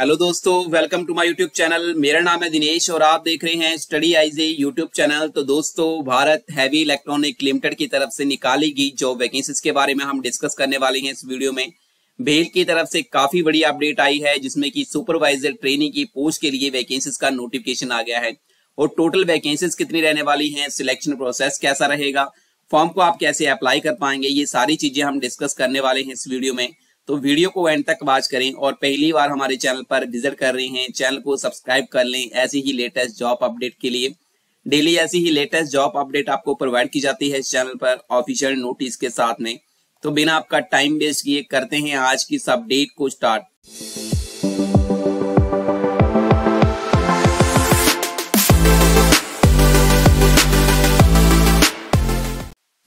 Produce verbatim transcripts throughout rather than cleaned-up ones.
Hello दोस्तों, welcome to my YouTube channel. मेरा नाम है दिनेश और आप देख रहे हैं स्टडी आईजे यूट्यूब चैनल। तो दोस्तों, भारत हैवी इलेक्ट्रॉनिक लिमिटेड की तरफ से निकाली गई जॉब वैकेंसीज के बारे में हम डिस्कस करने वाले हैं इस वीडियो में। भेल की तरफ से काफी बड़ी अपडेट आई है जिसमें कि सुपरवाइजर ट्रेनिंग की पोस्ट के लिए वैकेंसीज का नोटिफिकेशन आ गया है और टोटल वैकेंसीज कितनी रहने वाली है, सिलेक्शन प्रोसेस कैसा रहेगा, फॉर्म को आप कैसे अप्लाई कर पाएंगे, ये सारी चीजें हम डिस्कस करने वाले हैं इस वीडियो में। तो वीडियो को एंड तक वॉच करें और पहली बार हमारे चैनल पर विजिट कर रहे हैं, चैनल को सब्सक्राइब कर लें ऐसी ही लेटेस्ट जॉब अपडेट के लिए। डेली ऐसी ही लेटेस्ट जॉब अपडेट आपको प्रोवाइड की जाती है इस चैनल पर ऑफिशियल नोटिस के साथ में। तो बिना आपका टाइम वेस्ट किए करते हैं आज की इस अपडेट को स्टार्ट।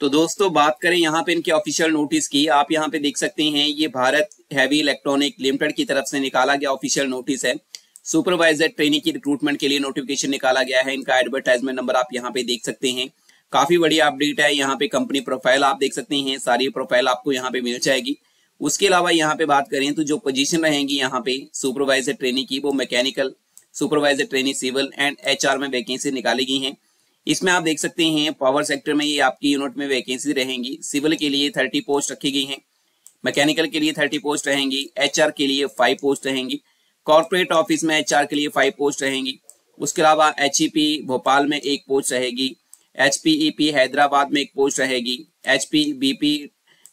तो दोस्तों, बात करें यहाँ पे इनके ऑफिशियल नोटिस की, आप यहाँ पे देख सकते हैं ये भारत हैवी इलेक्ट्रॉनिक लिमिटेड की तरफ से निकाला गया ऑफिशियल नोटिस है। सुपरवाइजर ट्रेनी की रिक्रूटमेंट के लिए नोटिफिकेशन निकाला गया है। इनका एडवर्टाइजमेंट नंबर आप यहाँ पे देख सकते हैं। काफी बड़ी अपडेट है। यहाँ पे कंपनी प्रोफाइल आप देख सकते हैं, सारी प्रोफाइल आपको यहाँ पे मिल जाएगी। उसके अलावा यहाँ पे बात करें तो जो पोजीशन रहेंगी यहाँ पे सुपरवाइजर ट्रेनी की, वो mechanical, supervisor trainee civil and H R में वैकेंसी निकाली गई है। इसमें आप देख सकते हैं पावर सेक्टर में ये आपकी यूनिट में वैकेंसी रहेंगी। सिविल के लिए तीस पोस्ट रखी गई हैं, मैकेनिकल के लिए तीस पोस्ट रहेंगी, एचआर के लिए पाँच पोस्ट रहेंगी, कॉर्पोरेट ऑफिस में एचआर के लिए पाँच पोस्ट रहेंगी। उसके अलावा एचईपी भोपाल में एक पोस्ट रहेगी, एचपीईपी हैदराबाद में एक पोस्ट रहेगी, एचपीबीपी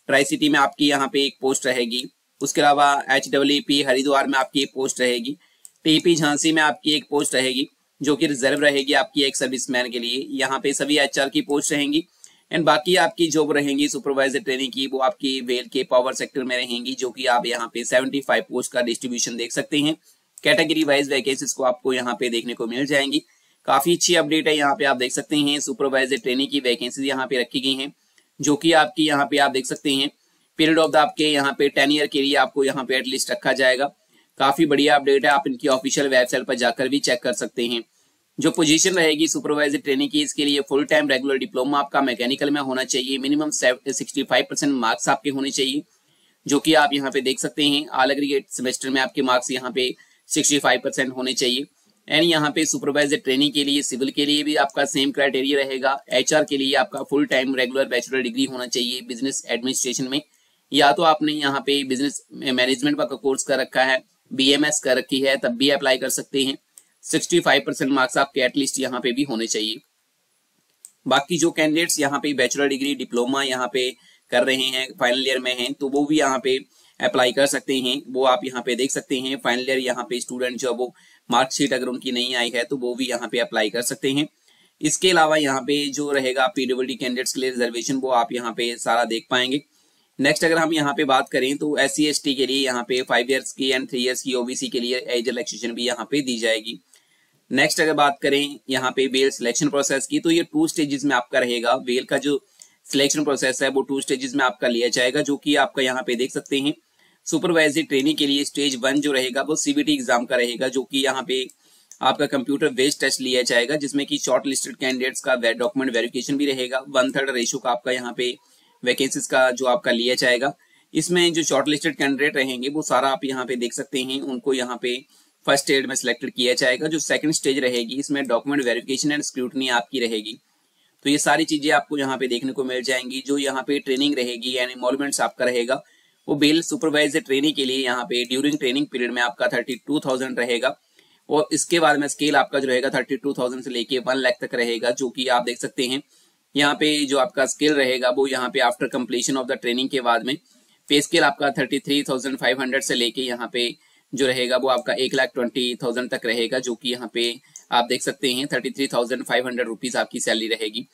ट्राई सिटी में आपकी यहाँ पे एक पोस्ट रहेगी। उसके अलावा एचडब्ल्यूपी हरिद्वार में आपकी एक पोस्ट रहेगी, टीपी झांसी में आपकी एक पोस्ट रहेगी जो कि रिजर्व रहेगी आपकी एक सर्विसमैन के लिए। यहाँ पे सभी एचआर की पोस्ट रहेंगी एंड बाकी आपकी जॉब रहेंगी सुपरवाइजर ट्रेनिंग की, वो आपकी वेल के पावर सेक्टर में रहेंगी जो कि आप यहाँ पे पचहत्तर पोस्ट का डिस्ट्रीब्यूशन देख सकते हैं। कैटेगरी वाइज वैकेंसीज को आपको यहाँ पे देखने को मिल जाएंगी। काफी अच्छी अपडेट है। यहाँ पे आप देख सकते हैं सुपरवाइजर ट्रेनिंग की वैकेंसीज यहाँ पे रखी गई है जो की आपकी यहाँ पे आप देख सकते हैं पीरियड ऑफ द आपके यहाँ पे टेन ईयर के लिए आपको यहाँ पे एटलीस्ट रखा जाएगा। काफी बढ़िया अपडेट है। आप इनकी ऑफिशियल वेबसाइट पर जाकर भी चेक कर सकते हैं। जो पोजीशन रहेगी सुपरवाइजर ट्रेनिंग की, इसके लिए फुल टाइम रेगुलर डिप्लोमा आपका मैकेनिकल में होना चाहिए, मिनिमम पैंसठ परसेंट मार्क्स आपके होने चाहिए जो कि आप यहां पे देख सकते हैं। ऑल एग्रीगेट सेमेस्टर में आपके मार्क्स यहां पे पैंसठ परसेंट होने चाहिए एंड यहां पे सुपरवाइजर ट्रेनिंग के लिए सिविल के लिए भी आपका सेम क्राइटेरिया रहेगा। एचआर के लिए आपका full time regular bachelor degree होना चाहिए बिजनेस एडमिनिस्ट्रेशन में, या तो आपने यहाँ पे बिजनेस मैनेजमेंट का कोर्स कर रखा है, बीएमएस कर रखी है, तब भी अप्लाई कर सकते हैं। पैंसठ परसेंट मार्क्स आपके एटलीस्ट यहाँ पे भी होने चाहिए। बाकी जो कैंडिडेट्स यहाँ पे बैचलर डिग्री डिप्लोमा यहाँ पे कर रहे हैं, फाइनल ईयर में हैं, तो वो भी यहाँ पे अप्लाई कर सकते हैं। वो आप यहाँ पे देख सकते हैं फाइनल ईयर यहाँ पे स्टूडेंट जो वो मार्कशीट अगर उनकी नहीं आई है तो वो भी यहाँ पे अप्लाई कर सकते हैं। इसके अलावा यहाँ पे जो रहेगा पीडब्ल्यूडी कैंडिडेट्स के लिए रिजर्वेशन, वो आप यहाँ पे सारा देख पाएंगे। नेक्स्ट अगर हम यहाँ पे बात करें तो एस सी एस टी के लिए यहाँ पे फाइव इयर्स की एंड थ्री इयर्स की ओबीसी के लिए एज रिलैक्सेशन भी यहाँ पे दी जाएगी। नेक्स्ट अगर बात करें यहाँ पे वेल सिलेक्शन प्रोसेस की, तो ये टू स्टेजेस में आपका रहेगा। वेल का जो सिलेक्शन प्रोसेस है वो टू स्टेजेस में आपका लिया जाएगा जो कि आपका यहाँ पे देख सकते हैं। सुपरवाइजरी ट्रेनिंग के लिए स्टेज वन जो रहेगा वो सीबीटी एग्जाम का रहेगा जो कि यहाँ पे आपका कंप्यूटर बेस्ड टेस्ट लिया जाएगा जिसमें की शॉर्ट लिस्टेड कैंडिडेट्स का डॉक्यूमेंट वेरिफिकेशन भी रहेगा। वन थर्ड रेशो का आपका यहाँ पे वैकेंसीज का जो आपका लिया जाएगा। इसमें जो शॉर्टलिस्टेड कैंडिडेट रहेंगे वो सारा आप यहाँ पे देख सकते हैं, उनको यहाँ पे फर्स्ट स्टेज में सिलेक्टेड किया जाएगा। जो सेकंड स्टेज रहेगी इसमें डॉक्यूमेंट वेरिफिकेशन एंड स्क्रूटनी आपकी रहेगी। तो ये सारी चीजें आपको यहाँ पे देखने को मिल जाएंगी। जो यहाँ पे ट्रेनिंग रहेगी एंड इन्वॉल्वमेंट्स आपका रहेगा वो बेल सुपरवाइजर ट्रेनिंग के लिए यहाँ पे ड्यूरिंग ट्रेनिंग पीरियड में आपका थर्टी टू थाउजेंड रहेगा और इसके बाद में स्केल आपका जो रहेगा थर्टी टू थाउजेंड से लेके वन लाख तक रहेगा जो की आप देख सकते हैं। यहाँ पे जो आपका स्केल रहेगा वो यहाँ पे after completion of the training के बाद में पे स्केल आपका तैंतीस हज़ार पाँच सौ से लेके यहाँ पे जो रहेगा वो आपका एक लाख ट्वेंटी थाउजेंड तक रहेगा जो कि यहाँ पे आप देख सकते हैं तैंतीस हज़ार पाँच सौ रुपीस आपकी सैलरी रहेगी।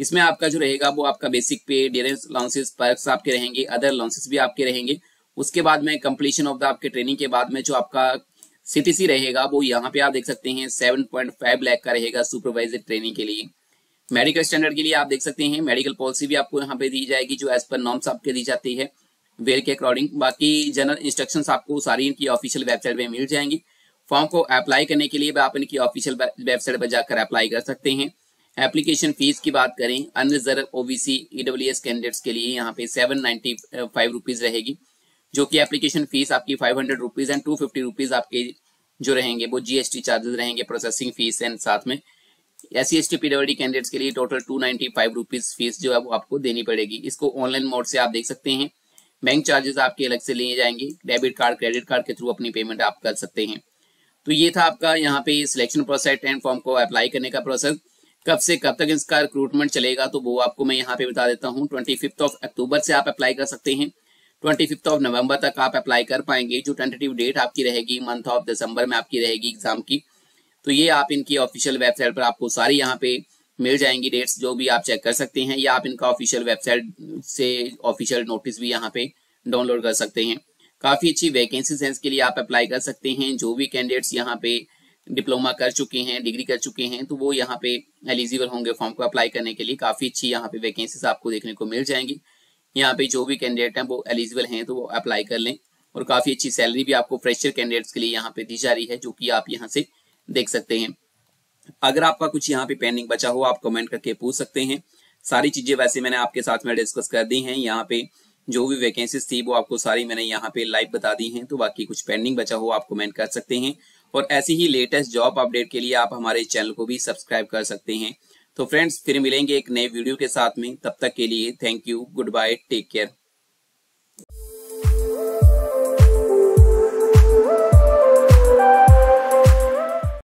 इसमें आपका जो रहेगा वो आपका बेसिक पे, डियरेंस अलाउंसेस, पर्क्स आपके रहेंगे, अदर अलाउंसेस भी आपके रहेंगे। उसके बाद में कंप्लीशन ऑफ द आपके ट्रेनिंग के बाद में जो आपका सी टी सी रहेगा वो यहाँ पे आप देख सकते हैं सेवन पॉइंट फाइव लाख का रहेगा सुपरवाइजर ट्रेनिंग के लिए। मेडिकल स्टैंडर्ड के लिए आप देख सकते हैं मेडिकल पॉलिसी भी आपको यहाँ पे दी जाएगी जो एज पर नॉर्म्स आपके दी जाती है वेल के अकॉर्डिंग। बाकी जनरल इंस्ट्रक्शंस आपको सारी इनकी ऑफिशियल वेबसाइट पे मिल जाएंगी। फॉर्म को अप्लाई करने के लिए भी आप इनकी ऑफिशियल वेबसाइट पर जाकर अप्लाई कर सकते हैं। एप्लीकेशन फीस की बात करें अनरिजर्व ओबीसी ईडब्ल्यूएस कैंडिडेट्स के लिए यहाँ पे सेवन नाइन्टी फाइव रुपीज रहेगी जो की एप्लीकेशन फीस आपकी five hundred rupees and two fifty rupees आपके जो रहेंगे वो जीएसटी चार्जेस रहेंगे, प्रोसेसिंग फीस एंड साथ में S C S T PWD candidates के लिए total two ninety five rupees fees जो है वो आपको देनी पड़ेगी। इसको ऑनलाइन मोड से आप देख सकते हैं। बैंक चार्जेस आपके अलग से लिए जाएंगे, डेबिट कार्ड क्रेडिट कार्ड के थ्रू अपनी पेमेंट आप कर सकते हैं। तो ये था आपका यहाँ पे सिलेक्शन प्रोसेस एंड फॉर्म को अप्लाई करने का प्रोसेस। कब से कब तक इसका रिक्रूटमेंट चलेगा तो वो आपको मैं यहाँ पे बता देता हूँ। ट्वेंटी फिफ्थ ऑफ अक्टूबर से आप अप्लाई कर सकते हैं, ट्वेंटी फिफ्थ ऑफ नवंबर तक आप अप्लाई कर पाएंगे। जो टेंटेटिव डेट आपकी रहेगी मंथ ऑफ दिसंबर में आपकी रहेगी एग्जाम की। तो ये आप इनकी ऑफिशियल वेबसाइट पर आपको सारी यहाँ पे मिल जाएंगी डेट्स, जो भी आप चेक कर सकते हैं, या आप इनका ऑफिशियल वेबसाइट से ऑफिशियल नोटिस भी यहाँ पे डाउनलोड कर सकते हैं। काफी अच्छी वैकेंसीज हैं, इसके लिए आप अप्लाई कर सकते हैं। जो भी कैंडिडेट्स यहाँ पे डिप्लोमा कर चुके हैं, डिग्री कर चुके हैं, तो वो यहाँ पे एलिजिबल होंगे फॉर्म को अप्लाई करने के लिए। काफी अच्छी यहाँ पे वैकेंसीज आपको देखने को मिल जाएंगी। यहाँ पे जो भी कैंडिडेट हैं वो एलिजिबल हैं तो वो अप्लाई कर लें। और काफी अच्छी सैलरी भी आपको फ्रेशर कैंडिडेट्स के लिए यहाँ पे दी जा रही है, जो कि आप यहाँ से देख सकते हैं। अगर आपका कुछ यहाँ पे पेंडिंग बचा हो आप कमेंट करके पूछ सकते हैं। सारी चीजें वैसे मैंने आपके साथ में डिस्कस कर दी हैं। यहाँ पे जो भी वैकेंसीज थी वो आपको सारी मैंने यहाँ पे लाइव बता दी हैं। तो बाकी कुछ पेंडिंग बचा हो आप कमेंट कर सकते हैं। और ऐसी ही लेटेस्ट जॉब अपडेट के लिए आप हमारे चैनल को भी सब्सक्राइब कर सकते हैं। तो फ्रेंड्स, फिर मिलेंगे एक नए वीडियो के साथ में। तब तक के लिए thank you, goodbye, take care.